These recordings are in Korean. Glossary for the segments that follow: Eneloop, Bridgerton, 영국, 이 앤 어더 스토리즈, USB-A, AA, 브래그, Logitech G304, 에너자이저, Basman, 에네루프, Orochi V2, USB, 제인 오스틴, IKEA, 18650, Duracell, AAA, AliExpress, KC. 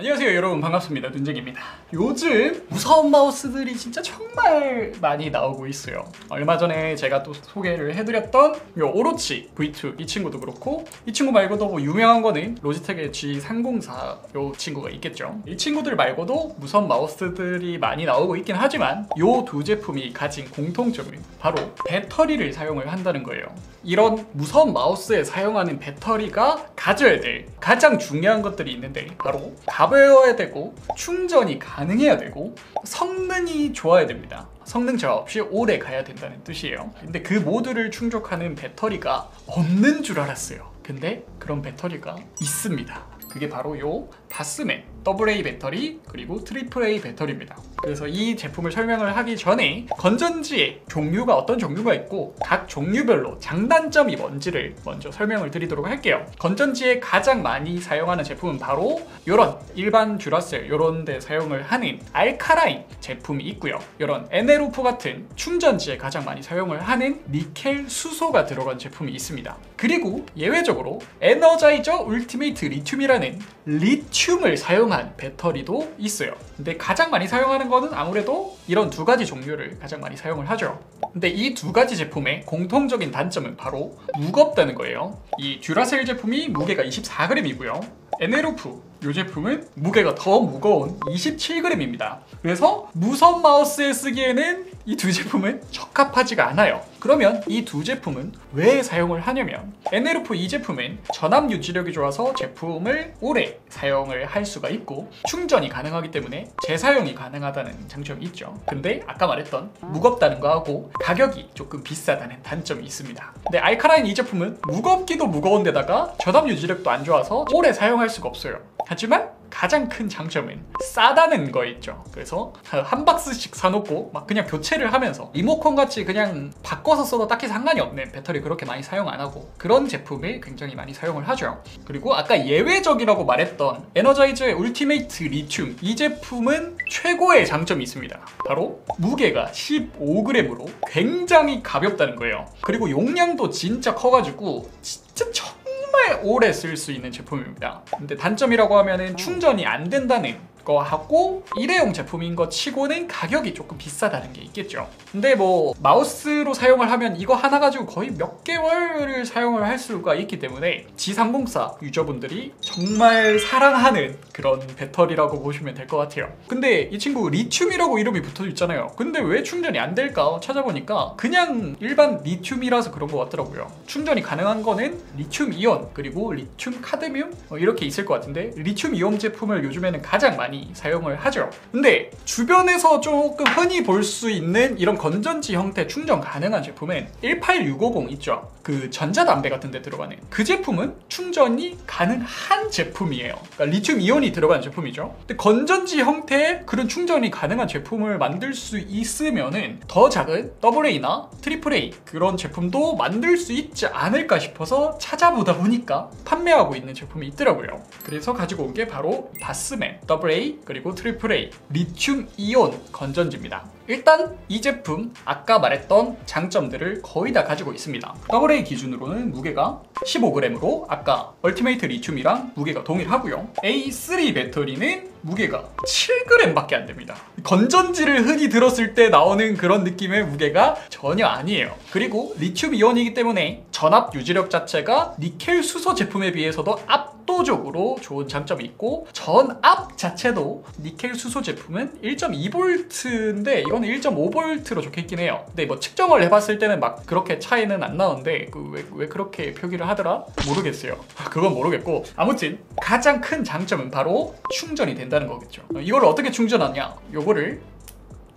안녕하세요 여러분, 반갑습니다. 눈쟁입니다. 요즘 무서운 마우스들이 진짜 정말 많이 나오고 있어요. 얼마 전에 제가 또 소개를 해드렸던 이 오로치 V2 이 친구도 그렇고, 이 친구 말고도 뭐 유명한 거는 로지텍의 G304 이 친구가 있겠죠. 이 친구들 말고도 무서운 마우스들이 많이 나오고 있긴 하지만 이 두 제품이 가진 공통점은 바로 배터리를 사용을 한다는 거예요. 이런 무서운 마우스에 사용하는 배터리가 가져야 될 가장 중요한 것들이 있는데, 바로 가벼워야 되고 충전이 가능해야 되고 성능이 좋아야 됩니다. 성능 저하 없이 오래 가야 된다는 뜻이에요. 근데 그 모두를 충족하는 배터리가 없는 줄 알았어요. 근데 그런 배터리가 있습니다. 그게 바로 요 바스맨 AA 배터리 그리고 AAA 배터리입니다. 그래서 이 제품을 설명을 하기 전에 건전지의 종류가 어떤 종류가 있고 각 종류별로 장단점이 뭔지를 먼저 설명을 드리도록 할게요. 건전지에 가장 많이 사용하는 제품은 바로 요런 일반 듀라셀 요런 데 사용을 하는 알카라인 제품이 있고요, 요런 에네루프 같은 충전지에 가장 많이 사용을 하는 니켈 수소가 들어간 제품이 있습니다. 그리고 예외적으로 에너자이저 울티메이트 리튬이라는 리튬을 사용한 배터리도 있어요. 근데 가장 많이 사용하는 거는 아무래도 이런 두 가지 종류를 가장 많이 사용을 하죠. 근데 이 두 가지 제품의 공통적인 단점은 바로 무겁다는 거예요. 이 듀라셀 제품이 무게가 24g이고요 에네루프 이 제품은 무게가 더 무거운 27g입니다 그래서 무선 마우스에 쓰기에는 이 두 제품은 적합하지가 않아요. 그러면 이 두 제품은 왜 사용을 하냐면, 에네루프 이 제품은 전압 유지력이 좋아서 제품을 오래 사용을 할 수가 있고 충전이 가능하기 때문에 재사용이 가능하다는 장점이 있죠. 근데 아까 말했던 무겁다는 거하고 가격이 조금 비싸다는 단점이 있습니다. 근데 알카라인 이 제품은 무겁기도 무거운 데다가 전압 유지력도 안 좋아서 오래 사용할 수가 없어요. 하지만 가장 큰 장점은 싸다는 거 있죠. 그래서 한 박스씩 사놓고 막 그냥 교체를 하면서 리모컨 같이 그냥 바꿔서 써도 딱히 상관이 없는, 배터리 그렇게 많이 사용 안 하고 그런 제품을 굉장히 많이 사용을 하죠. 그리고 아까 예외적이라고 말했던 에너자이저의 울티메이트 리튬 이 제품은 최고의 장점이 있습니다. 바로 무게가 15g으로 굉장히 가볍다는 거예요. 그리고 용량도 진짜 커가지고 진짜 정말 오래 쓸 수 있는 제품입니다. 근데 단점이라고 하면은 충전이 안 된다는 하고 일회용 제품인 거 치고는 가격이 조금 비싸다는 게 있겠죠. 근데 뭐 마우스로 사용을 하면 이거 하나 가지고 거의 몇 개월을 사용을 할 수가 있기 때문에 G304 유저분들이 정말 사랑하는 그런 배터리라고 보시면 될 것 같아요. 근데 이 친구 리튬이라고 이름이 붙어 있잖아요. 근데 왜 충전이 안 될까 찾아보니까 그냥 일반 리튬이라서 그런 것 같더라고요. 충전이 가능한 거는 리튬 이온 그리고 리튬 카드뮴 이렇게 있을 것 같은데, 리튬 이온 제품을 요즘에는 가장 많이 사용을 하죠. 근데 주변에서 조금 흔히 볼 수 있는 이런 건전지 형태 충전 가능한 제품은 18650 있죠. 그 전자담배 같은 데 들어가는 그 제품은 충전이 가능한 제품이에요. 그러니까 리튬 이온이 들어간 제품이죠. 근데 건전지 형태의 그런 충전이 가능한 제품을 만들 수 있으면은 더 작은 AA나 AAA 그런 제품도 만들 수 있지 않을까 싶어서 찾아보다 보니까 판매하고 있는 제품이 있더라고요. 그래서 가지고 온 게 바로 바스맨 AA 그리고 AAA 리튬 이온 건전지입니다. 일단 이 제품 아까 말했던 장점들을 거의 다 가지고 있습니다. AA 기준으로는 무게가 15g으로 아까 얼티메이트 리튬이랑 무게가 동일하고요. A3 배터리는 무게가 7g밖에 안 됩니다. 건전지를 흔히 들었을 때 나오는 그런 느낌의 무게가 전혀 아니에요. 그리고 리튬 이온이기 때문에 전압 유지력 자체가 니켈 수소 제품에 비해서도 압도적으로 좋은 장점이 있고, 전압 자체도 니켈 수소 제품은 1.2V인데 이건 1.5V로 적혀있긴 해요. 근데 뭐 측정을 해봤을 때는 막 그렇게 차이는 안 나는데 왜 그렇게 표기를 하더라? 모르겠어요. 그건 모르겠고, 아무튼 가장 큰 장점은 바로 충전이 된다는 거겠죠. 이걸 어떻게 충전하냐? 요거를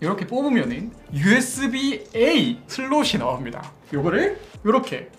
이렇게 뽑으면은 USB-A 슬롯이 나옵니다. 요거를 이렇게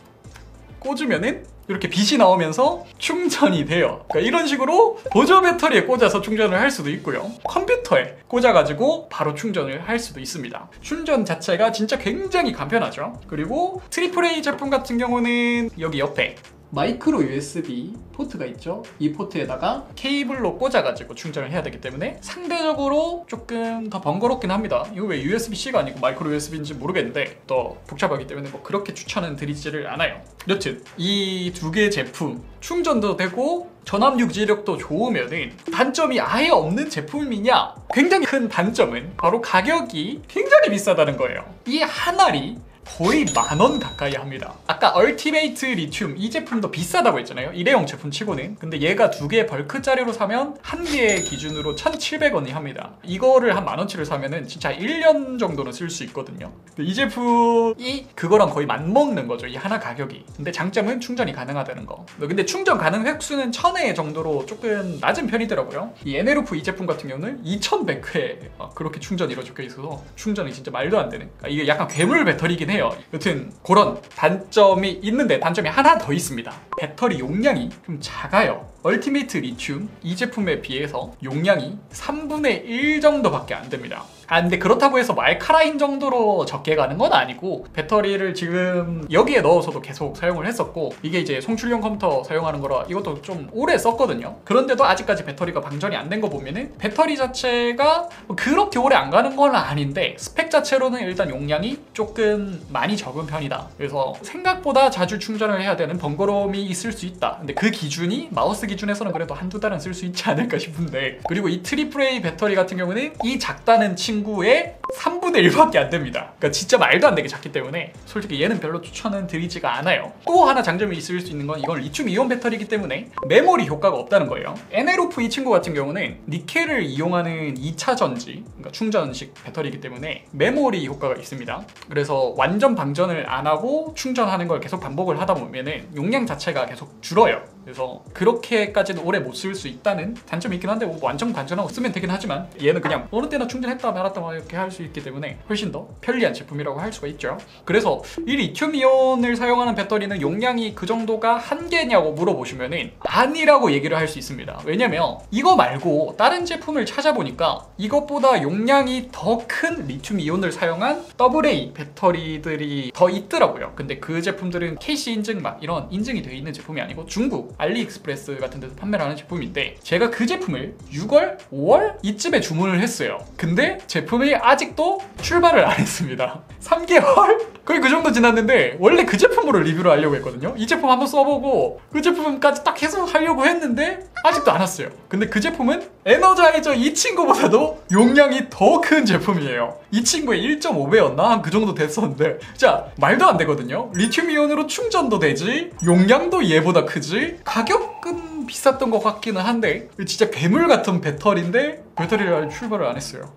꽂으면은 이렇게 빛이 나오면서 충전이 돼요. 그러니까 이런 식으로 보조 배터리에 꽂아서 충전을 할 수도 있고요, 컴퓨터에 꽂아가지고 바로 충전을 할 수도 있습니다. 충전 자체가 진짜 굉장히 간편하죠. 그리고 AAA 제품 같은 경우는 여기 옆에 마이크로 USB 포트가 있죠. 이 포트에다가 케이블로 꽂아가지고 충전을 해야 되기 때문에 상대적으로 조금 더 번거롭긴 합니다. 이거 왜 USB-C가 아니고 마이크로 USB인지 모르겠는데 더 복잡하기 때문에 뭐 그렇게 추천은 드리지를 않아요. 여튼 이 두 개 제품 충전도 되고 전압 유지력도 좋으면은 단점이 아예 없는 제품이냐? 굉장히 큰 단점은 바로 가격이 굉장히 비싸다는 거예요. 이 한 알이 거의 10,000원 가까이 합니다. 아까 얼티메이트 리튬 이 제품도 비싸다고 했잖아요, 일회용 제품 치고는. 근데 얘가 두 개 벌크짜리로 사면 한 개 기준으로 1,700원이 합니다. 이거를 한 10,000원치를 사면은 진짜 1년 정도는 쓸 수 있거든요. 근데 이 제품이 그거랑 거의 맞먹는 거죠, 이 하나 가격이. 근데 장점은 충전이 가능하다는 거. 근데 충전 가능 횟수는 1,000회 정도로 조금 낮은 편이더라고요. 이 에네루프 이 제품 같은 경우는 2,100회 그렇게 충전이로 적혀 있어서 충전이 진짜 말도 안 되는, 그러니까 이게 약간 괴물 배터리긴 해요. 여튼 그런 단점이 있는데 단점이 하나 더 있습니다. 배터리 용량이 좀 작아요. 얼티메이트 리튬 이 제품에 비해서 용량이 3분의 1 정도밖에 안 됩니다. 근데 그렇다고 해서 알칼라인 정도로 적게 가는 건 아니고, 배터리를 지금 여기에 넣어서도 계속 사용을 했었고, 이게 이제 송출용 컴퓨터 사용하는 거라 이것도 좀 오래 썼거든요. 그런데도 아직까지 배터리가 방전이 안 된 거 보면은 배터리 자체가 그렇게 오래 안 가는 건 아닌데 스펙 자체로는 일단 용량이 조금 많이 적은 편이다. 그래서 생각보다 자주 충전을 해야 되는 번거로움이 있을 수 있다. 근데 그 기준이 마우스 기준에서는 그래도 한두 달은 쓸 수 있지 않을까 싶은데. 그리고 이 AAA 배터리 같은 경우는 이 작다는 친구의 3분의 1밖에 안 됩니다. 그러니까 진짜 말도 안 되게 작기 때문에 솔직히 얘는 별로 추천은 드리지가 않아요. 또 하나 장점이 있을 수 있는 건 이건 리튬이온 배터리이기 때문에 메모리 효과가 없다는 거예요. 에네로프 이 친구 같은 경우는 니켈을 이용하는 2차 전지, 그러니까 충전식 배터리이기 때문에 메모리 효과가 있습니다. 그래서 완전 방전을 안 하고 충전하는 걸 계속 반복을 하다 보면은 용량 자체가 계속 줄어요. 그래서 그렇게까지는 오래 못 쓸 수 있다는 단점이 있긴 한데, 완전 방전하고 쓰면 되긴 하지만 얘는 그냥 어느 때나 충전했다 말았다 이렇게 할 수 있기 때문에 훨씬 더 편리한 제품이라고 할 수가 있죠. 그래서 이 리튬이온을 사용하는 배터리는 용량이 그 정도가 한계냐고 물어보시면은 아니라고 얘기를 할 수 있습니다. 왜냐면 이거 말고 다른 제품을 찾아보니까 이것보다 용량이 더 큰 리튬이온을 사용한 AA 배터리들이 더 있더라고요. 근데 그 제품들은 KC 인증 막 이런 인증이 돼 있는 제품이 아니고 중국 알리익스프레스 같은 데서 판매를 하는 제품인데, 제가 그 제품을 6월, 5월 이쯤에 주문을 했어요. 근데 제품이 아직도 출발을 안 했습니다. 3개월? 거의 그 정도 지났는데, 원래 그 제품으로 리뷰를 하려고 했거든요. 이 제품 한번 써보고 그 제품까지 딱 해서 하려고 했는데 아직도 안 왔어요. 근데 그 제품은 에너자이저 이 친구보다도 용량이 더 큰 제품이에요. 이 친구의 1.5배였나? 한 그 정도 됐었는데 진짜 말도 안 되거든요. 리튬이온으로 충전도 되지, 용량도 얘보다 크지, 가격은 비쌌던 것 같기는 한데 진짜 괴물 같은 배터리인데 배터리를 아직 출발을 안 했어요.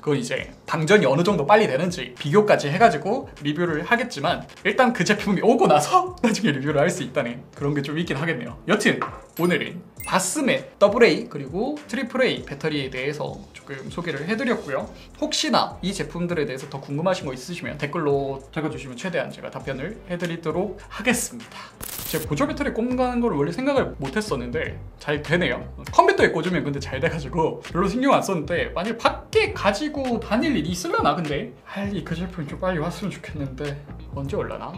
그건 이제 방전이 어느 정도 빨리 되는지 비교까지 해가지고 리뷰를 하겠지만, 일단 그 제품이 오고 나서 나중에 리뷰를 할 수 있다는 그런 게 좀 있긴 하겠네요. 여튼 오늘은 바스맨 AA 그리고 AAA 배터리에 대해서 조금 소개를 해드렸고요. 혹시나 이 제품들에 대해서 더 궁금하신 거 있으시면 댓글로 적어주시면 최대한 제가 답변을 해드리도록 하겠습니다. 제가 보조 배터리 꼽는 걸 원래 생각을 못 했었는데 잘 되네요. 컴퓨터에 꽂으면 근데 잘 돼가지고 별로 신경 안 썼는데, 만약에 밖에 가지고 다닐 일이 있으려나? 근데 할 이 그 제품이 좀 빨리 왔으면 좋겠는데 언제 올라나?